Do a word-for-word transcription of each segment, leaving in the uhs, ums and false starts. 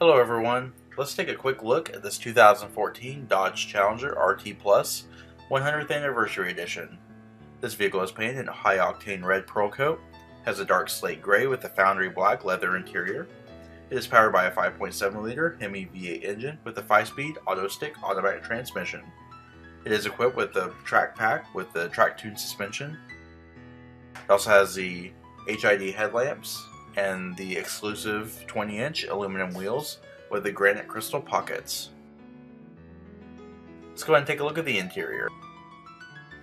Hello everyone, let's take a quick look at this two thousand fourteen Dodge Challenger R T Plus one hundredth Anniversary Edition. This vehicle is painted in a high octane red pearl coat, has a dark slate gray with a foundry black leather interior. It is powered by a five point seven liter Hemi V eight engine with a five speed auto stick automatic transmission. It is equipped with the track pack with the track tuned suspension. It also has the H I D headlamps and the exclusive twenty inch aluminum wheels with the granite crystal pockets. Let's go ahead and take a look at the interior.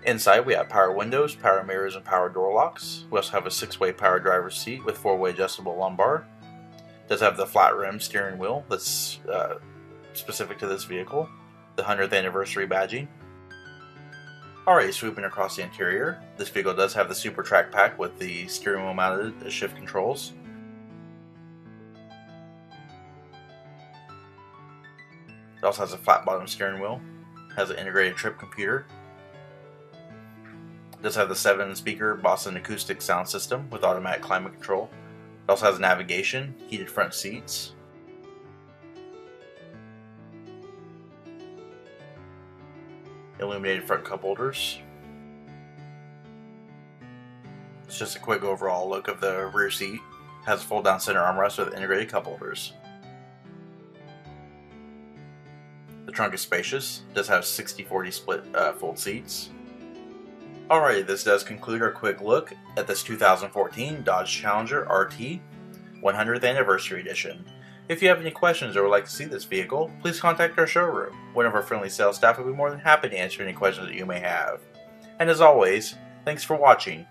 Inside we have power windows, power mirrors, and power door locks. We also have a six way power driver's seat with four way adjustable lumbar. It does have the flat rim steering wheel that's uh, specific to this vehicle, the one hundredth anniversary badging. Alright, sweeping across the interior, this vehicle does have the Super Track Pack with the steering wheel mounted shift controls. It also has a flat bottom steering wheel, has an integrated trip computer. It does have the seven speaker Boston Acoustic sound system with automatic climate control. It also has navigation, heated front seats. Illuminated front cup holders. It's just a quick overall look of the rear seat. It has a fold down center armrest with integrated cup holders. The trunk is spacious. It does have sixty forty split uh, fold seats. Alrighty, this does conclude our quick look at this two thousand fourteen Dodge Challenger R T one hundredth Anniversary Edition. If you have any questions or would like to see this vehicle, please contact our showroom. One of our friendly sales staff will be more than happy to answer any questions that you may have. And as always, thanks for watching.